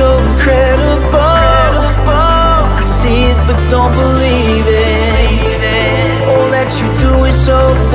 so incredible. I see it but don't believe it. All that you do is so